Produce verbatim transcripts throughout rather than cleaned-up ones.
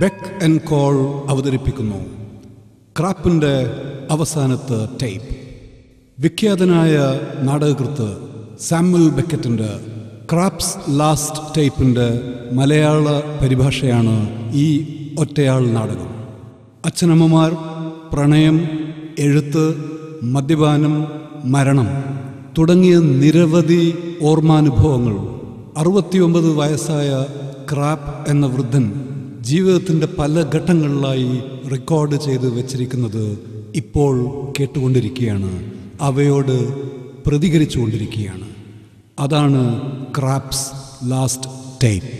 ബെക്ക് and call അവതരിപ്പിക്കുന്നു ക്രാപ്പിൻ്റെ അവസാനത്തെ ടേപ്പ്. വിഖ്യാതനായ നാടകകൃത്ത് സാമുവൽ ബെക്കറ്റിൻ്റെ ക്രാപ്സ് ലാസ്റ്റ് ടേപ്പിൻ്റെ മലയാള പരിഭാഷയാണ് ഈ ഒറ്റയാൾ നാടകം. അച്ഛനമ്മമാർ, പ്രണയം, എഴുത്ത്, മദ്യപാനം, മരണം തുടങ്ങിയ നിരവധി ഓർമാനുഭവങ്ങൾ അറുപത്തിയൊമ്പത് വയസ്സായ ക്രാപ്പ് എന്ന വൃദ്ധൻ ജീവിതത്തിൻ്റെ പല ഘട്ടങ്ങളിലായി റെക്കോർഡ് ചെയ്ത് വച്ചിരിക്കുന്നത് ഇപ്പോൾ കേട്ടുകൊണ്ടിരിക്കുകയാണ്, അവയോട് പ്രതികരിച്ചു കൊണ്ടിരിക്കുകയാണ്. അതാണ് craps last type.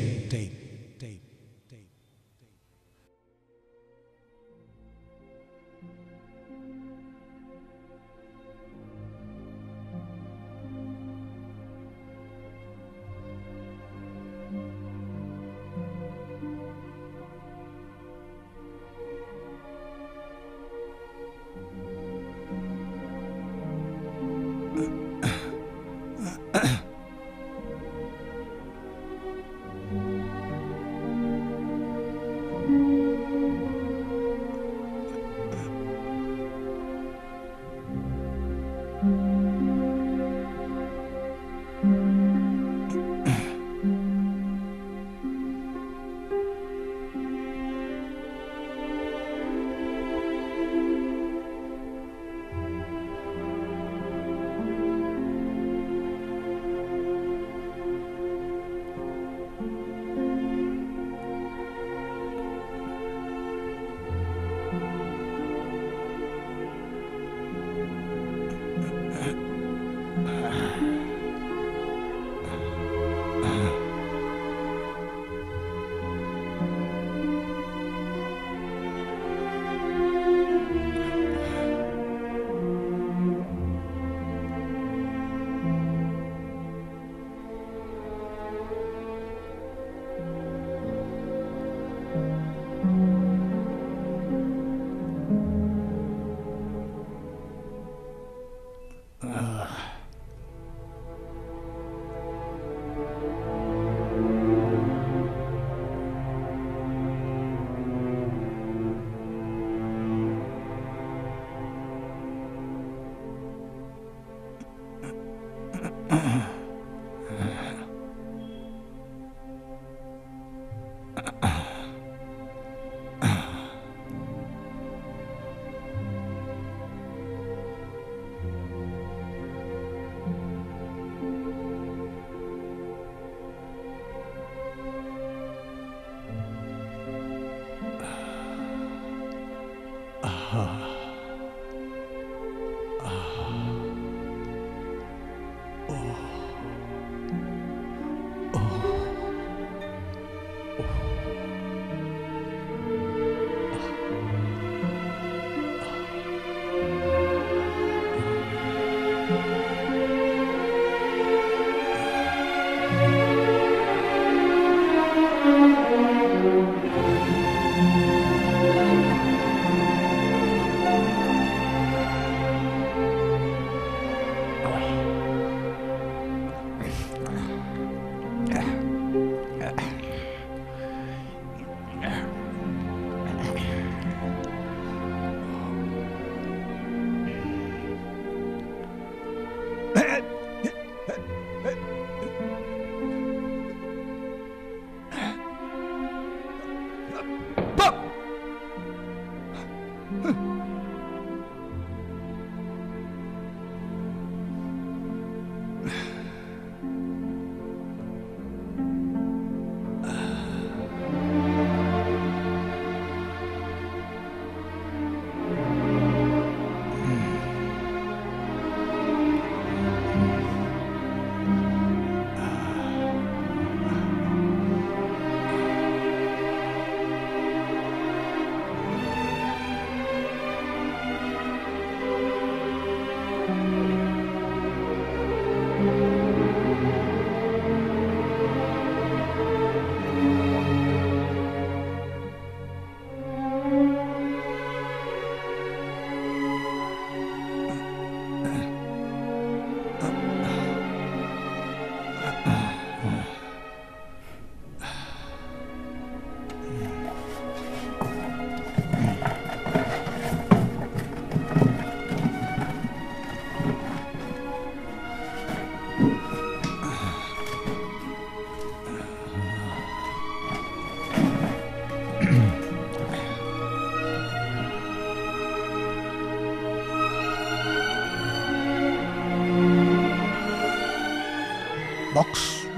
Box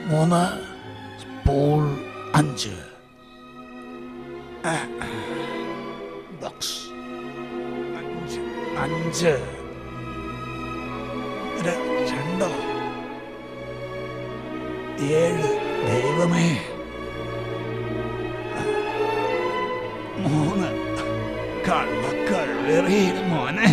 Mona Ball Ange ah. Box Ange Ange Rendo Yel Devame Mona Karma Karveri Mona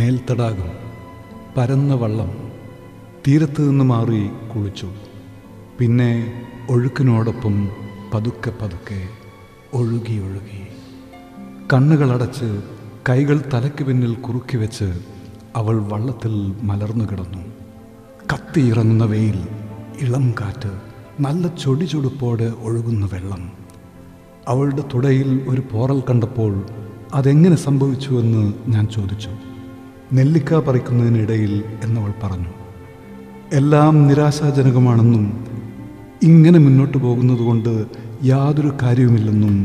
മേൽത്തടാകം പരന്ന വള്ളം തീരത്തു നിന്ന് മാറി കുളിച്ചു. പിന്നെ ഒഴുക്കിനോടൊപ്പം പതുക്കെ പതുക്കെ ഒഴുകി ഒഴുകി കണ്ണുകളടച്ച് കൈകൾ തലയ്ക്ക് പിന്നിൽ കുറുക്കി വെച്ച് അവൾ വള്ളത്തിൽ മലർന്നു കിടന്നു. കത്തിയിറങ്ങുന്ന വെയിൽ, ഇളം കാറ്റ്, നല്ല ചൊടിചൊടുപ്പോടെ ഒഴുകുന്ന വെള്ളം. അവളുടെ തുടയിൽ ഒരു പോറൽ കണ്ടപ്പോൾ അതെങ്ങനെ സംഭവിച്ചുവെന്ന് ഞാൻ ചോദിച്ചു. നെല്ലിക്ക പറിക്കുന്നതിനിടയിൽ എന്നവൾ പറഞ്ഞു. എല്ലാം നിരാശാജനകമാണെന്നും ഇങ്ങനെ മുന്നോട്ട് പോകുന്നതുകൊണ്ട് യാതൊരു കാര്യവുമില്ലെന്നും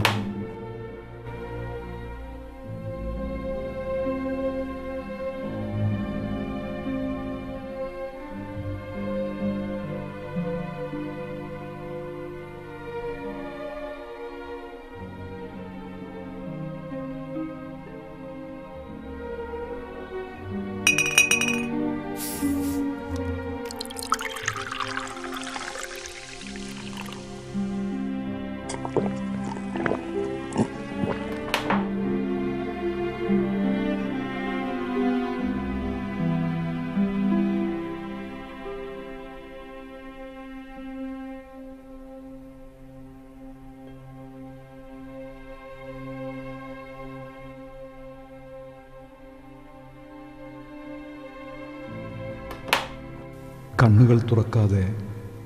കണ്ണുകൾ തുറക്കാതെ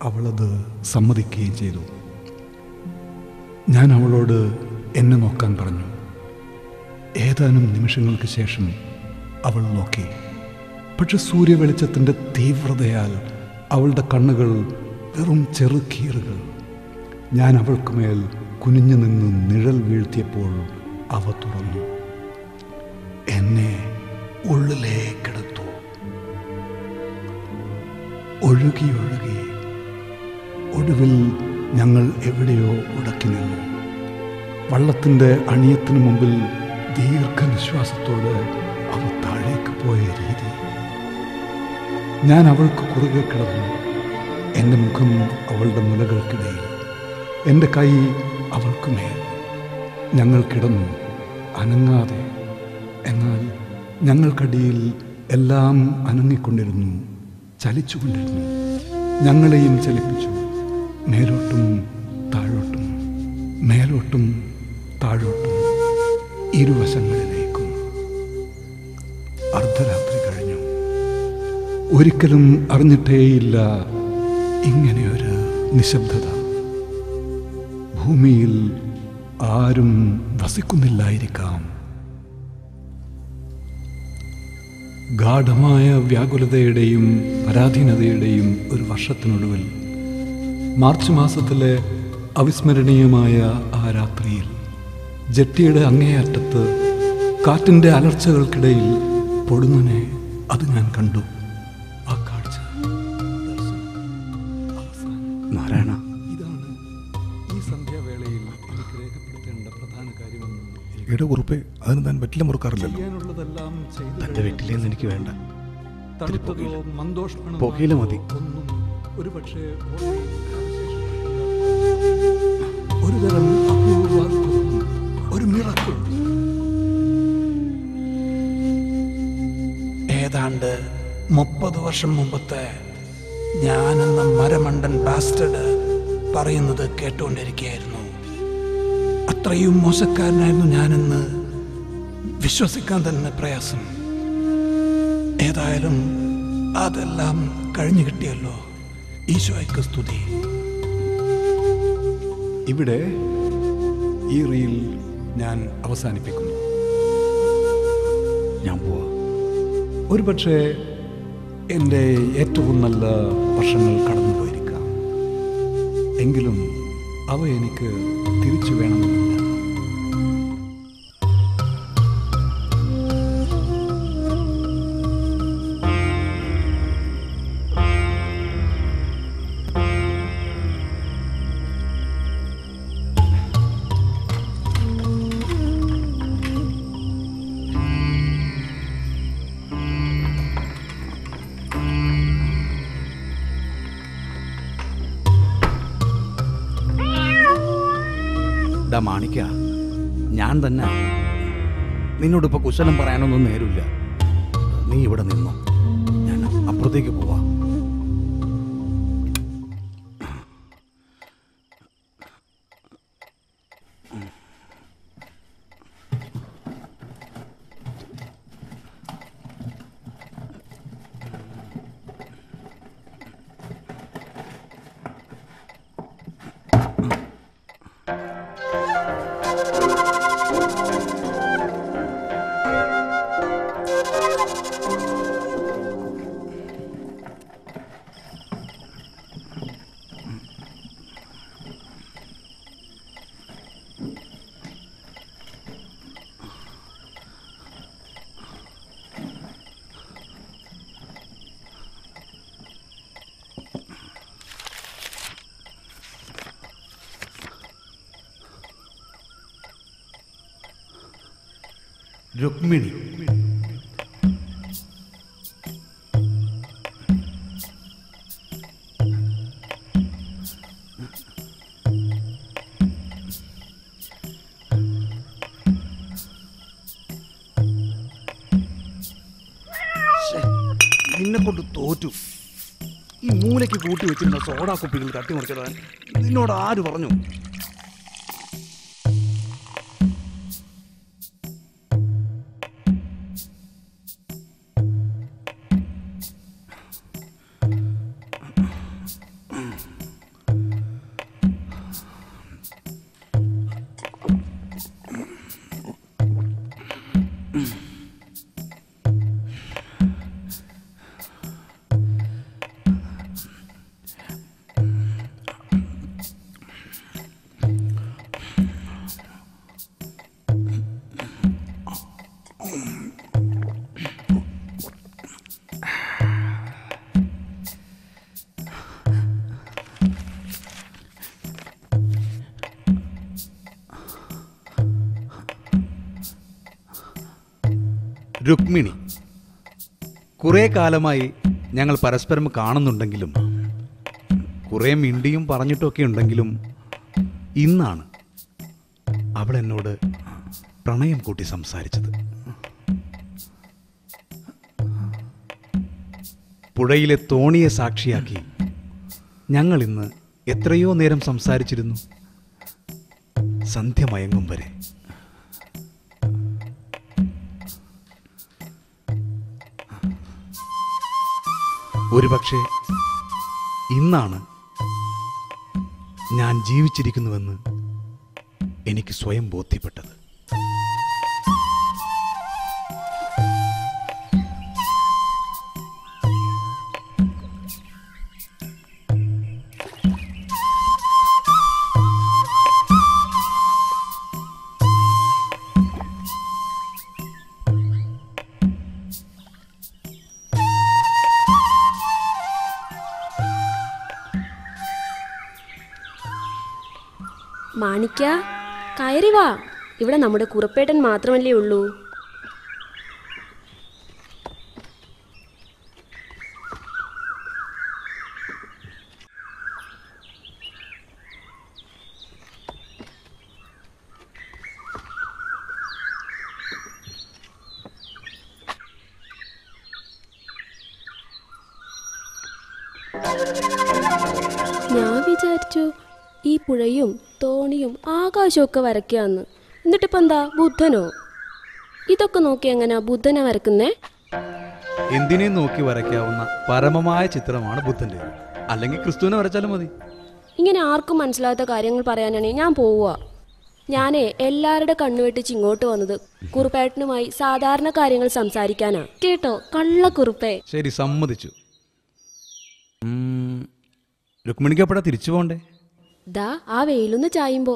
അവളത് സമ്മതിക്കുകയും ചെയ്തു. ഞാൻ അവളോട് എന്നെ നോക്കാൻ പറഞ്ഞു. ഏതാനും നിമിഷങ്ങൾക്ക് ശേഷം അവൾ നോക്കി. പക്ഷെ സൂര്യവെളിച്ചത്തിൻ്റെ തീവ്രതയാൽ അവളുടെ കണ്ണുകൾ വെറും ചെറുകീറുകൾ. ഞാൻ അവൾക്ക് മേൽ കുനിഞ്ഞു നിന്ന് നിഴൽ വീഴ്ത്തിയപ്പോൾ അവ തുറന്നു എന്നെ ഉള്ളിലേക്കെടുത്തു. ഒഴുകി ഒഴുകി ഒടുവിൽ ഞങ്ങൾ എവിടെയോ ഉടക്കി നിന്നു. വള്ളത്തിൻ്റെ അണിയത്തിന് മുമ്പിൽ ദീർഘനിശ്വാസത്തോടെ അവ താഴേക്ക് പോയ രീതി. ഞാൻ അവൾക്ക് കുറുകെ കിടന്നു. എൻ്റെ മുഖം അവളുടെ മുലകൾക്കിടയിൽ, എൻ്റെ കൈ അവൾക്കുമേൽ. ഞങ്ങൾ കിടന്നു. അനങ്ങാതെ, എന്നാൽ ഞങ്ങൾക്കടിയിൽ എല്ലാം അനങ്ങിക്കൊണ്ടിരുന്നു, ചലിച്ചുകൊണ്ടിരുന്നു, ഞങ്ങളെയും ചലിപ്പിച്ചു. മേലോട്ടും താഴോട്ടും, മേലോട്ടും താഴോട്ടും, ഇരുവശങ്ങളിലേക്കും. അർദ്ധരാത്രി കഴിഞ്ഞു. ഒരിക്കലും അറിഞ്ഞിട്ടേയില്ല ഇങ്ങനെയൊരു നിശബ്ദത. ഭൂമിയിൽ ആരും വസിക്കുന്നില്ലായിരിക്കാം. ഗാഢമായ വ്യാകുലതയുടെയും പരാധീനതയുടെയും ഒരു വർഷത്തിനൊടുവിൽ, മാർച്ച് മാസത്തിലെ അവിസ്മരണീയമായ ആ രാത്രിയിൽ, ജെട്ടിയുടെ അങ്ങേയറ്റത്ത് കാറ്റിൻ്റെ അലർച്ചകൾക്കിടയിൽ പൊടുന്നനെ അത് ഞാൻ കണ്ടു. ആ കാഴ്ച നാരായണ, ഇതാണ് ഈ സന്ധ്യാവേളയിൽ എനിക്ക് രേഖപ്പെടുത്തേണ്ട പ്രധാന കാര്യമെന്ന്. ഇട കുറിപ്പ് അതിന് താൻ പറ്റില്ല, മുറുക്കാറില്ലല്ലോ. തൻ്റെ വെറ്റിലേന്ന് എനിക്ക് വേണ്ട, പുകയില മതി. ഒരു പക്ഷേ ഒരു തരം അപൂർവ ഒരു മിറക്കിൾ. ഏതാണ്ട് മുപ്പത് വർഷം മുമ്പത്തെ ഞാനെന്ന മരമണ്ടൻ ബാസ്റ്റഡ് പറയുന്നത് കേട്ടുകൊണ്ടിരിക്കുകയായിരുന്നു. അത്രയും മോശക്കാരനായിരുന്നു ഞാനെന്ന് വിശ്വസിക്കാൻ തന്നെ പ്രയാസം. ഏതായാലും അതെല്ലാം കഴിഞ്ഞു കിട്ടിയല്ലോ, ഈശോയ്ക്ക് സ്തുതി. ഇവിടെ ഈ റീൽ ഞാൻ അവസാനിപ്പിക്കുന്നു. ഞാൻ പോവാ. ഒരു പക്ഷേ എൻ്റെ ഏറ്റവും നല്ല വർഷങ്ങൾ കടന്നു പോയിരിക്കാം. എങ്കിലും അവ എനിക്ക് തിരിച്ചു വേണമെന്നില്ല. മാണിക്ക, ഞാൻ തന്നെ നിന്നോടിപ്പോ കുശലം പറയാനൊന്നും നേരില്ല. നീ ഇവിടെ നിന്നോ, ഞാൻ അപ്പുറത്തേക്ക് പോവാ. രുക്മിണി, നിന്നെ കൊണ്ട് തോറ്റു. ഈ മൂലയ്ക്ക് കൂട്ടി വെച്ചിരുന്ന സോഡാ കുപ്പികൾ തട്ടിമറിച്ചതാൻ നിന്നോട് ആര് പറഞ്ഞു? രുക്മിണി, കുറേ കാലമായി ഞങ്ങൾ പരസ്പരം കാണുന്നുണ്ടെങ്കിലും കുറേ മിണ്ടിയും പറഞ്ഞിട്ടൊക്കെ ഉണ്ടെങ്കിലും ഇന്നാണ് അവളെന്നോട് പ്രണയം കൂട്ടി സംസാരിച്ചത്. പുഴയിലെ തോണിയെ സാക്ഷിയാക്കി ഞങ്ങൾ ഇന്ന് എത്രയോ നേരം സംസാരിച്ചിരുന്നു, സന്ധ്യ മയങ്ങും വരെ. ഒരുപക്ഷെ ഇന്നാണ് ഞാൻ ജീവിച്ചിരിക്കുന്നുവെന്ന് എനിക്ക് സ്വയം ബോധ്യപ്പെട്ടത്. മാണിക്ക, കയറി വാ. ഇവിടെ നമ്മുടെ കുറുപ്പേട്ടൻ മാത്രമല്ലേ ഉള്ളൂ. ഞാൻ വിചാരിച്ചു ഈ പുഴയും തോണിയും ആകാശമൊക്കെ വരയ്ക്കാന്ന്. എന്നിട്ടിപ്പോ എന്താ ബുദ്ധനോ? ഇതൊക്കെ നോക്കി എങ്ങനാ ബുദ്ധനെ വരക്കുന്നേ? എന്തിനെ നോക്കി വരയ്ക്കാവുന്ന പരമമായ ചിത്രമാണ് ബുദ്ധന്റെ. അല്ലെങ്കിൽ ക്രിസ്തുവിനെ വരച്ചാലും മതി. ഇങ്ങനെ ആർക്കും മനസ്സിലാത്ത കാര്യങ്ങൾ പറയാനാണ് ഞാൻ പോവുക. ഞാനേ എല്ലാവരുടെ കണ്ണുവെട്ടിച്ച് ഇങ്ങോട്ട് വന്നത് കുറുപ്പേട്ടനുമായി സാധാരണ കാര്യങ്ങൾ സംസാരിക്കാനാ കേട്ടോ. കള്ള കുറുപ്പേ. ശരി, സമ്മതിച്ചു. രുക്മിണിക്ക് എപ്പോഴാ തിരിച്ചു പോണ്ടേ? ദാ ആ വെയിലൊന്ന് ചായുമ്പോ.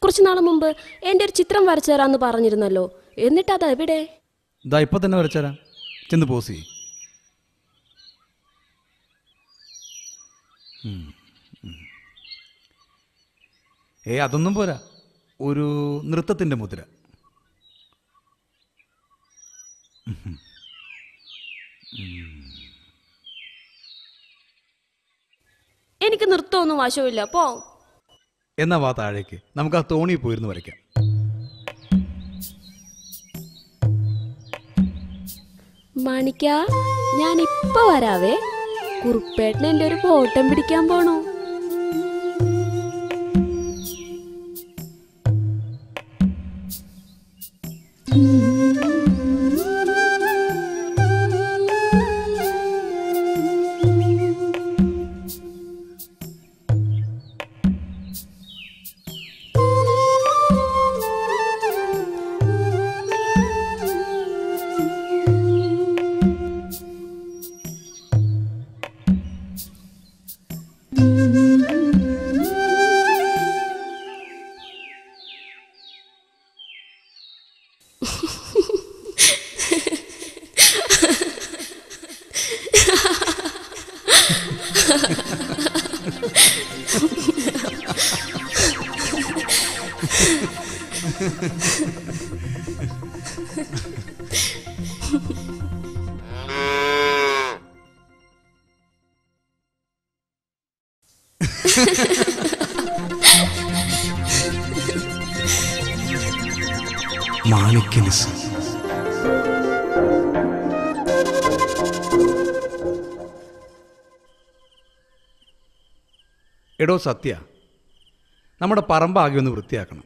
കുറച്ചു നാൾ മുമ്പ് എന്റെ ഒരു ചിത്രം വരച്ചു തരാന്ന് പറഞ്ഞിരുന്നല്ലോ, എന്നിട്ട് അത് എവിടെ? ദാ ഇപ്പൊ തന്നെ വരച്ചു തരാം, ചെന്ന് പോസ് ചെയ്യ്. ഏ അതൊന്നും പോരാ, ഒരു നൃത്തത്തിന്റെ മുദ്ര. എനിക്ക് നൃത്തമൊന്നും വശമില്ല, പോ. എന്നാ വാ താഴേക്ക്, നമുക്ക് ആ തോണി പോയിരുന്നു വരയ്ക്കാം. മാണിക്ക, ഞാൻ ഇപ്പൊ വരാവേ. കുറുപ്പേട്ടൻ എന്റെ ഒരു ഫോട്ടം പിടിക്കാൻ പോണു. എടോ സത്യ, നമ്മുടെ പറമ്പാകെ ഒന്ന് വൃത്തിയാക്കണം.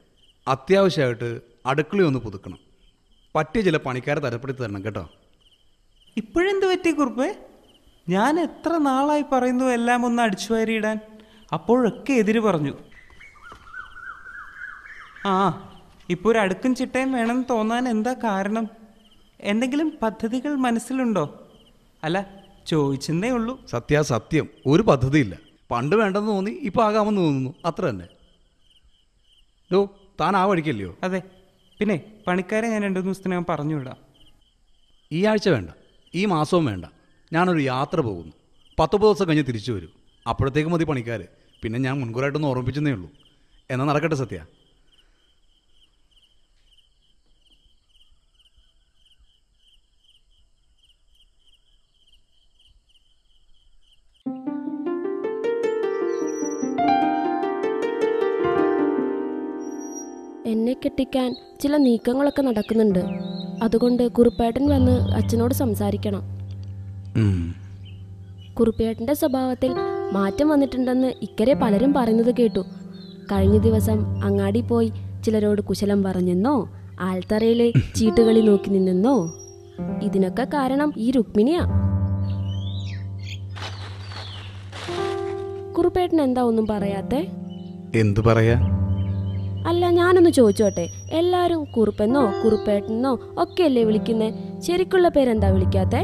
അത്യാവശ്യമായിട്ട് അടുക്കളയൊന്ന് പുതുക്കണം. പറ്റിയ ചില പണിക്കാരെ തരപ്പെടുത്തി തരണം കേട്ടോ. ഇപ്പോഴെന്ത് പറ്റി കുറുപ്പേ? ഞാൻ എത്ര നാളായി പറയുന്നു എല്ലാം ഒന്ന് അടിച്ചു വാരിയിടാൻ, അപ്പോഴൊക്കെ എതിര് പറഞ്ഞു. ആ ഇപ്പോൾ ഒരു അടുക്കും ചിട്ടയും വേണമെന്ന് തോന്നാൻ എന്താ കാരണം? എന്തെങ്കിലും പദ്ധതികൾ മനസ്സിലുണ്ടോ? അല്ല, ചോദിച്ചെന്നേ ഉള്ളൂ. സത്യ, സത്യം ഒരു പദ്ധതിയില്ല. പണ്ട് വേണ്ടെന്ന് തോന്നി, ഇപ്പം ആകാമെന്ന് തോന്നുന്നു, അത്ര തന്നെ. ഡോ, താൻ ആ വഴിക്കല്ലയോ? അതെ. പിന്നെ പണിക്കാരെ ഞാൻ രണ്ടു മൂന്ന് ദിവസത്തിനകം പറഞ്ഞു വിടാം. ഈ ആഴ്ച വേണ്ട, ഈ മാസവും വേണ്ട. ഞാനൊരു യാത്ര പോകുന്നു. പത്തൊമ്പത് ദിവസം കഴിഞ്ഞ് തിരിച്ചു വരും. അപ്പോഴത്തേക്ക് മതി പണിക്കാർ. പിന്നെ ഞാൻ മുൻകൂറായിട്ടൊന്ന് ഓർമ്മിപ്പിച്ചെന്നേ ഉള്ളൂ. എന്നാൽ നടക്കട്ടെ സത്യ. കെട്ടിക്കാൻ ചില നീക്കങ്ങളൊക്കെ നടക്കുന്നുണ്ട്. അതുകൊണ്ട് കുറുപ്പേട്ടൻ വന്ന് അച്ഛനോട് സംസാരിക്കണം. കുറുപ്പേട്ടൻ്റെ സ്വഭാവത്തിൽ മാറ്റം വന്നിട്ടുണ്ടെന്ന് ഇക്കരെ പലരും പറയുന്നത് കേട്ടു. കഴിഞ്ഞ ദിവസം അങ്ങാടി പോയി ചിലരോട് കുശലം പറഞ്ഞെന്നോ ആൽത്തറയിലെ ചീട്ടുകളി നോക്കി നിന്നെന്നോ. ഇതിനൊക്കെ കാരണം ഈ രുക്മിണിയാ. കുറുപ്പേട്ടൻ എന്താ ഒന്നും പറയാത്തെ? എന്തു പറയാ? അല്ല, ഞാനൊന്ന് ചോദിച്ചോട്ടെ, എല്ലാരും കുറുപ്പെന്നോ കുറുപ്പേട്ടനോ ഒക്കെ അല്ലേ വിളിക്കുന്നേ? ശരിക്കുള്ള പേരെന്താ വിളിക്കാത്തെ?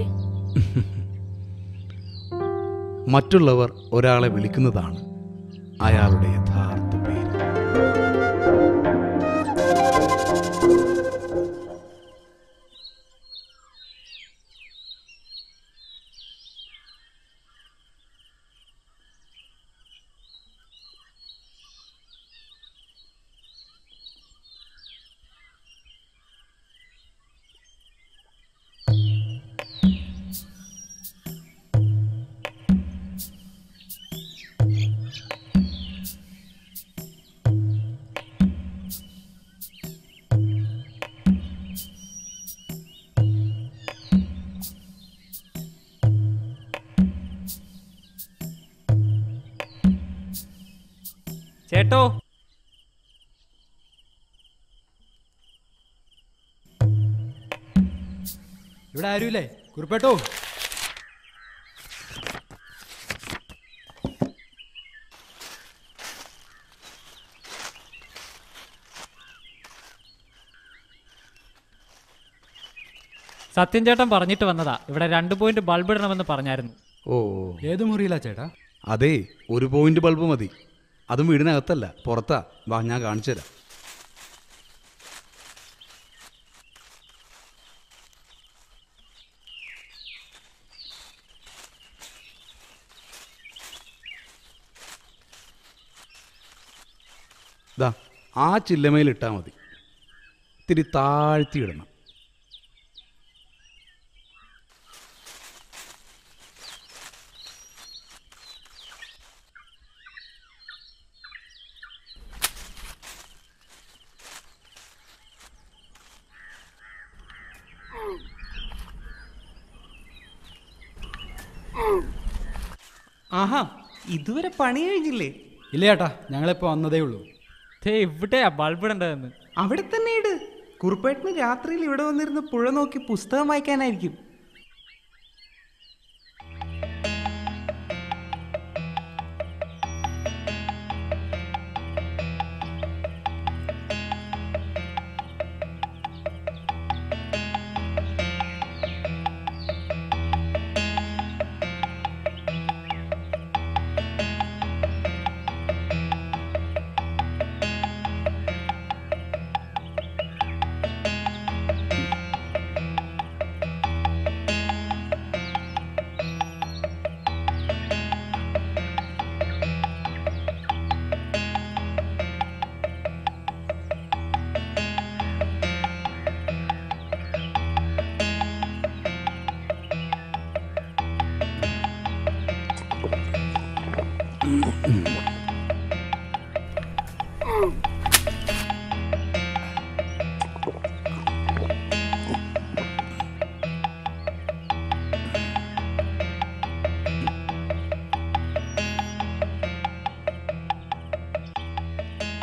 മറ്റുള്ളവർ ഒരാളെ വിളിക്കുന്നതാണ് അയാളുടെ യഥാർത്ഥ പേര്. ചേട്ടോ, ഇവിടെ ആരുമില്ലേ? കുറുപ്പേട്ടോ, സത്യൻ ചേട്ടൻ പറഞ്ഞിട്ട് വന്നതാ. ഇവിടെ രണ്ട് പോയിന്റ് ബൾബ് ഇടണമെന്ന് പറഞ്ഞായിരുന്നു. ഓ, ഏത് മുറിയിലാ ചേട്ടാ? അതെ, ഒരു പോയിന്റ് ബൾബ് മതി. അതും വീടിനകത്തല്ല, പുറത്താ. വാ, ഞാൻ കാണിച്ചു തരാം. ദാ ആ ചില്ലമയിലിട്ടാൽ മതി. ഇത്തിരി താഴ്ത്തി ഇടണം. ആഹാ, ഇതുവരെ പണി കഴിഞ്ഞില്ലേ? ഇല്ല ചേട്ടാ, ഞങ്ങളിപ്പോ വന്നതേ ഉള്ളൂ. എവിടെയാ ബൾബ് ഇടേണ്ടതെന്ന്? അവിടെ തന്നെ ഇട്. കുറുപ്പേട്ടന് രാത്രിയിൽ ഇവിടെ വന്നിരുന്ന് പുഴ നോക്കി പുസ്തകം വായിക്കാനായിരിക്കും.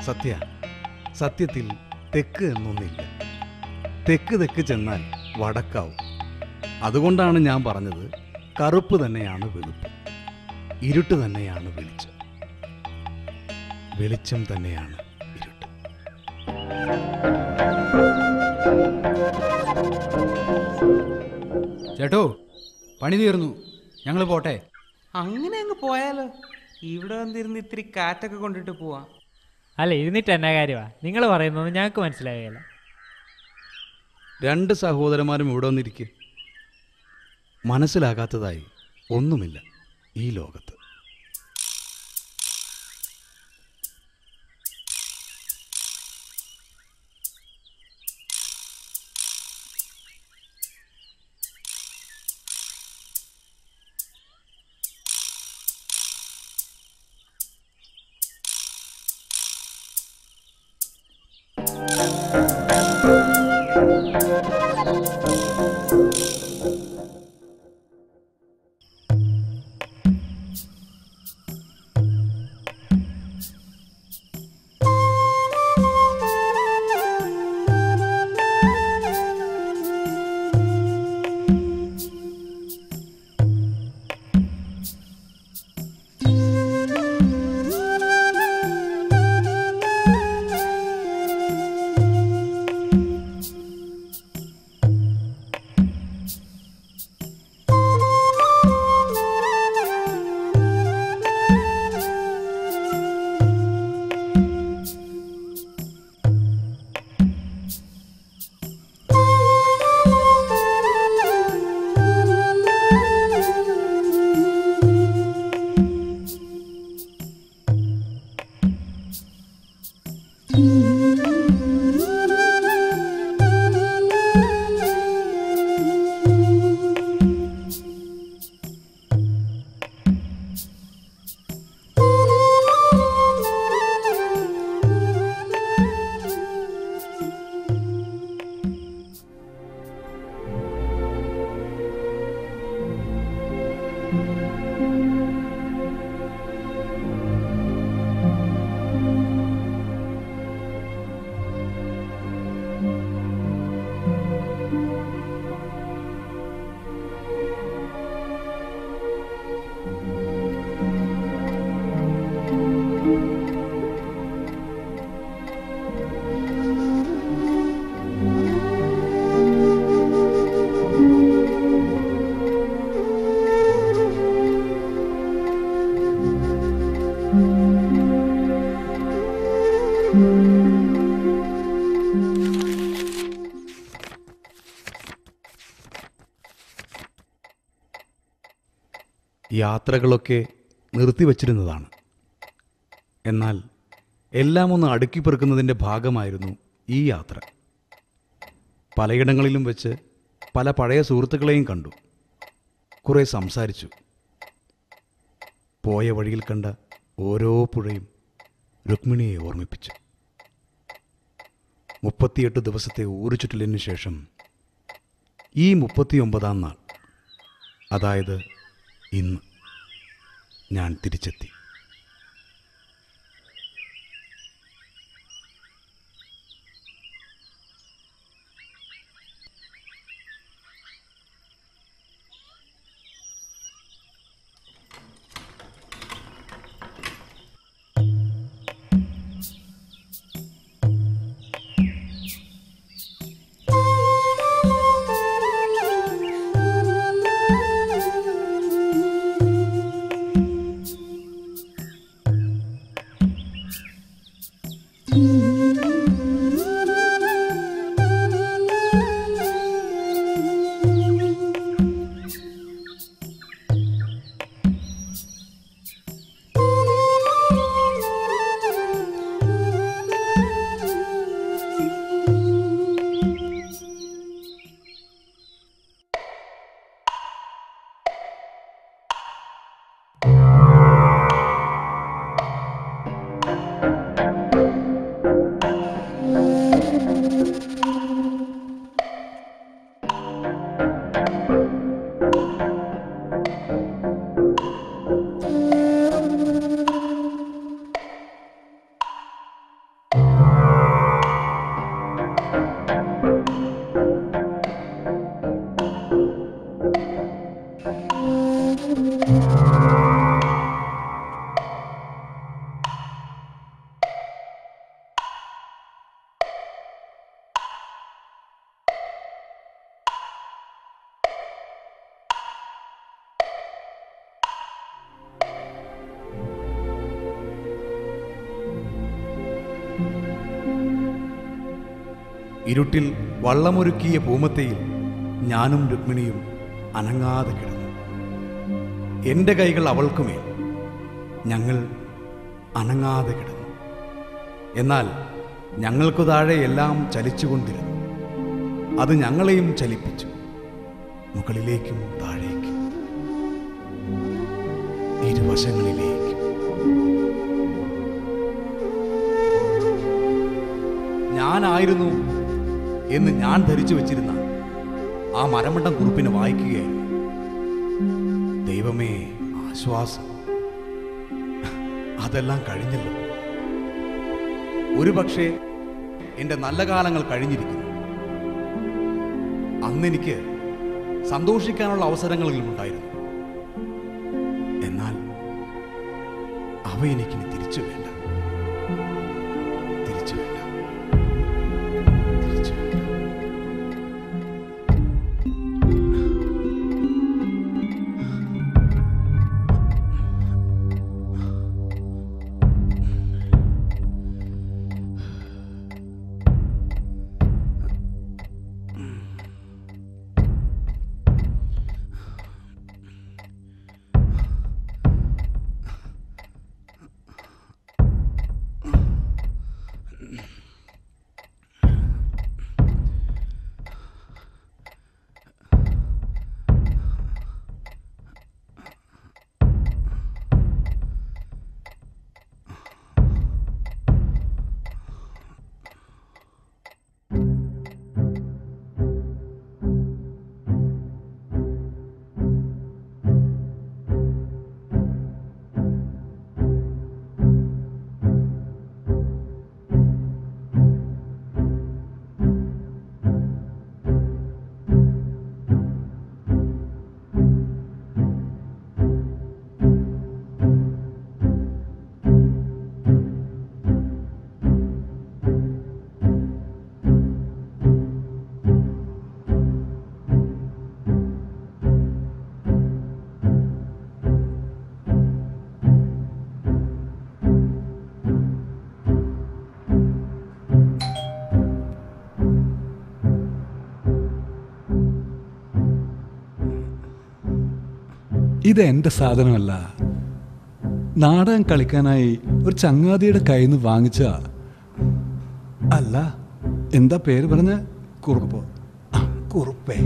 സത്യ, സത്യത്തിൽ തെക്ക് എന്നൊന്നില്ല. തെക്ക് തെക്ക് ചെന്നാൽ വടക്കാവും. അതുകൊണ്ടാണ് ഞാൻ പറഞ്ഞത്, കറുപ്പ് തന്നെയാണ് വെളുപ്പ്, ഇരുട്ട് തന്നെയാണ് വെളിച്ചം, വെളിച്ചം തന്നെയാണ് ഇരുട്ട്. ചേട്ടോ, പണി തീർന്നു, ഞങ്ങൾ പോട്ടെ. അങ്ങനെ അങ്ങ് പോയാലോ? ഇവിടെ വന്നിരുന്ന് ഇത്തിരി കാറ്റൊക്കെ കൊണ്ടിട്ട് പോവാം. അല്ല, ഇരുന്നിട്ട് എന്നാ കാര്യമാ? നിങ്ങൾ പറയുന്നത് ഞങ്ങൾക്ക് മനസ്സിലാവുകയല്ല. രണ്ട് സഹോദരന്മാരും ഇവിടെ വന്നിരിക്കുക. മനസ്സിലാകാത്തതായി ഒന്നുമില്ല ഈ ലോകത്ത്. Thank you. യാത്രകളൊക്കെ നിർത്തിവച്ചിരുന്നതാണ്. എന്നാൽ എല്ലാം ഒന്ന് അടുക്കിപ്പെറുക്കുന്നതിൻ്റെ ഭാഗമായിരുന്നു ഈ യാത്ര. പലയിടങ്ങളിലും വെച്ച് പല പഴയ സുഹൃത്തുക്കളെയും കണ്ടു. കുറേ സംസാരിച്ചു. പോയ വഴിയിൽ കണ്ട ഓരോ പുഴയും രുക്മിണിയെ ഓർമ്മിപ്പിച്ചു. മുപ്പത്തിയെട്ട് ദിവസത്തെ ഊരുചുറ്റലിന് ശേഷം ഈ മുപ്പത്തിയൊമ്പതാം നാൾ, അതായത് ഇന്ന്, ഞാൻ തിരിച്ചെത്തി. ഇരുട്ടിൽ വള്ളമൊരുക്കിയ പൂമത്തയിൽ ഞാനും രുക്മിണിയും അനങ്ങാതെ കിടന്നു. എൻ്റെ കൈകൾ അവൾക്കുമേൽ, ഞങ്ങൾ അനങ്ങാതെ കിടന്നു. എന്നാൽ ഞങ്ങൾക്കു താഴെ എല്ലാം ചലിച്ചുകൊണ്ടിരുന്നു. അത് ഞങ്ങളെയും ചലിപ്പിച്ചു, മുകളിലേക്കും താഴേക്കും, ഇരുവശങ്ങളിലേക്കും. ഞാനായിരുന്നു എന്ന് ഞാൻ ധരിച്ചു വച്ചിരുന്ന ആ മരമണ്ടം കുറിപ്പിന് വായിക്കുകയായിരുന്നു. ദൈവമേ, ആശ്വാസം! അതെല്ലാം കഴിഞ്ഞല്ലോ. ഒരുപക്ഷെ എൻ്റെ നല്ല കാലങ്ങൾ കഴിഞ്ഞിരിക്കുന്നു. അന്നെനിക്ക് സന്തോഷിക്കാനുള്ള അവസരങ്ങളിലും ഉണ്ടായിരുന്നു. എന്നാൽ അവ എനിക്കിനി തിരിച്ചു വേണ്ട. ഇത് എൻ്റെ സാധനമല്ല. നാടകം കളിക്കാനായി ഒരു ചങ്ങാതിയുടെ കയ്യിൽ നിന്ന് വാങ്ങിച്ച, അല്ല എന്താ പേര് പറഞ്ഞ, കുറുപ്പ് കുറുപ്പേ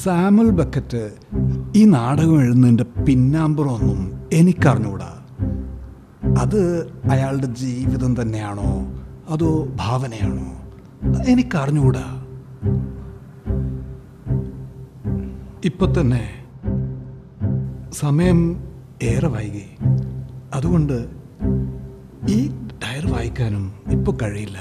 സാമുൽ ബക്കറ്റ്. ഈ നാടകം എഴുതുന്നതിൻ്റെ പിന്നാമ്പുറമൊന്നും എനിക്കറിഞ്ഞുകൂടാ. അത് അയാളുടെ ജീവിതം തന്നെയാണോ അതോ ഭാവനയാണോ എനിക്കറിഞ്ഞുകൂടാ. ഇപ്പം തന്നെ സമയം ഏറെ വൈകി, അതുകൊണ്ട് ഈ ഡയറി വായിക്കാനും ഇപ്പോൾ കഴിയില്ല.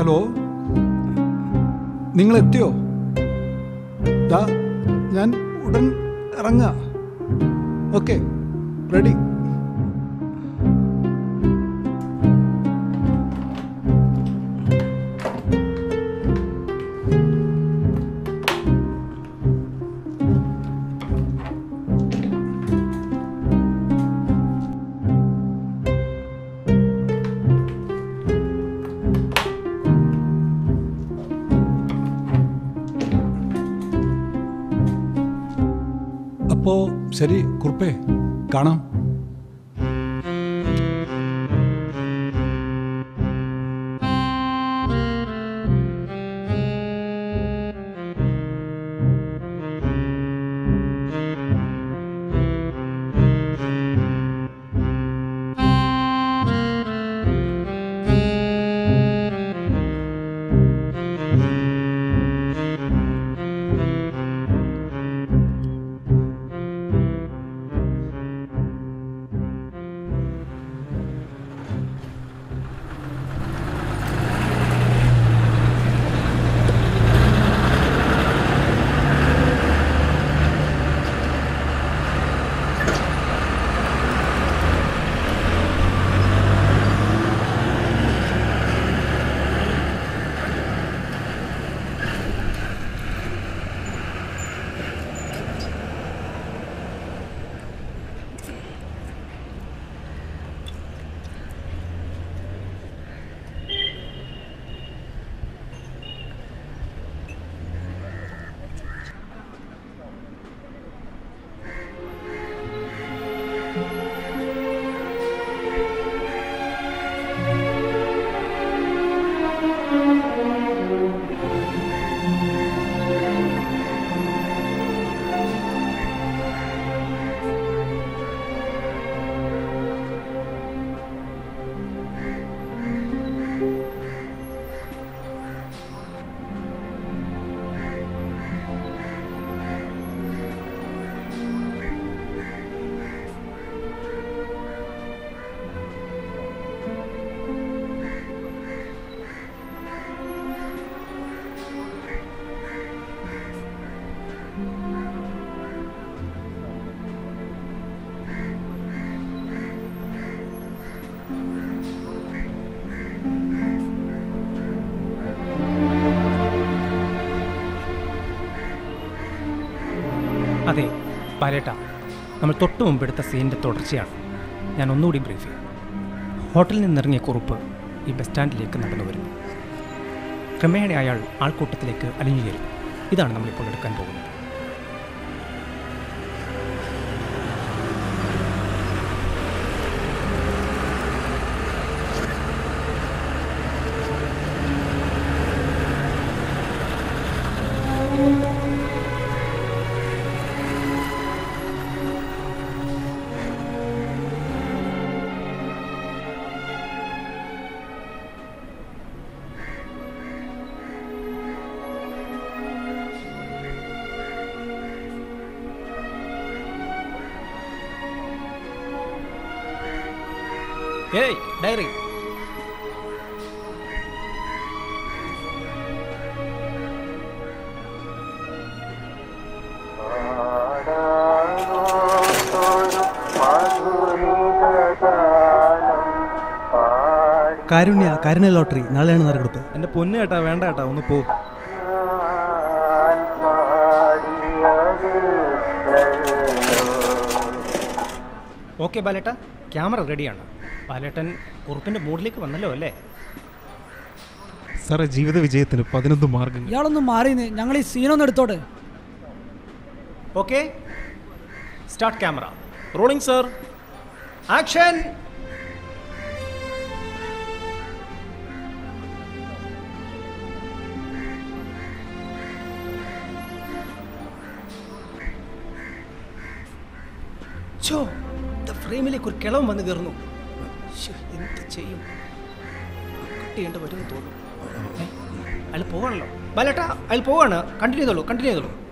ഹലോ, നിങ്ങളെത്തിയോ? ദാ ഞാൻ ഉടൻ ഇറങ്ങാം. Okay, ready. അപ്പോ ശരി കുറുപ്പേ, കാണാം. അതെ പാലേട്ടാ, നമ്മൾ തൊട്ട് മുമ്പെടുത്ത സീനിൻ്റെ തുടർച്ചയാണ് ഞാൻ ഒന്നുകൂടി ബ്രീഫ് ചെയ്യും. ഹോട്ടലിൽ നിന്നിറങ്ങിയ കുറുപ്പ് ഈ ബസ് സ്റ്റാൻഡിലേക്ക് നടന്നു വരുന്നു. ക്രമേണ അയാൾ ആൾക്കൂട്ടത്തിലേക്ക് അലിഞ്ഞു ചേരും. ഇതാണ് നമ്മളിപ്പോൾ എടുക്കാൻ പോകുന്നത്. ഏയ് ഡയറി, കാരുണ്യ കാരുണ്യ ലോട്ടറി നാളെയാണ് നറുക്കെടുപ്പ്. എൻ്റെ പൊന്നു കേട്ടാ, വേണ്ട കേട്ടാ, ഒന്ന് പോ. ഓക്കെ ബാലേട്ടാ. ക്യാമറ റെഡിയാണ്. പാലേട്ടൻ കുറുപ്പിൻ്റെ മൂഡിലേക്ക് വന്നല്ലോ അല്ലേ? സാറേ, ജീവിത വിജയത്തിന് പതിനൊന്ന് മാർഗം. ഇയാളൊന്നും മാറിയെന്ന്, ഞങ്ങൾ ഈ സീനൊന്നും എടുത്തോട്ടെ. Okay, start camera. Rolling sir, action. ச்சோ, இந்த ஃப்ரேமிலேக்கு ஒரு கிளவன் வந்து கயறணும். എന്ത് ചെയ്യും? കിട്ടേണ്ട വരും തോന്നും. അയാൾ പോവാണല്ലോ ബാലേട്ടാ, അയാൾ പോവാണ്. കണ്ടിന്യൂ ചെയ്തോളൂ, കണ്ടിന്യൂ ചെയ്തോളൂ.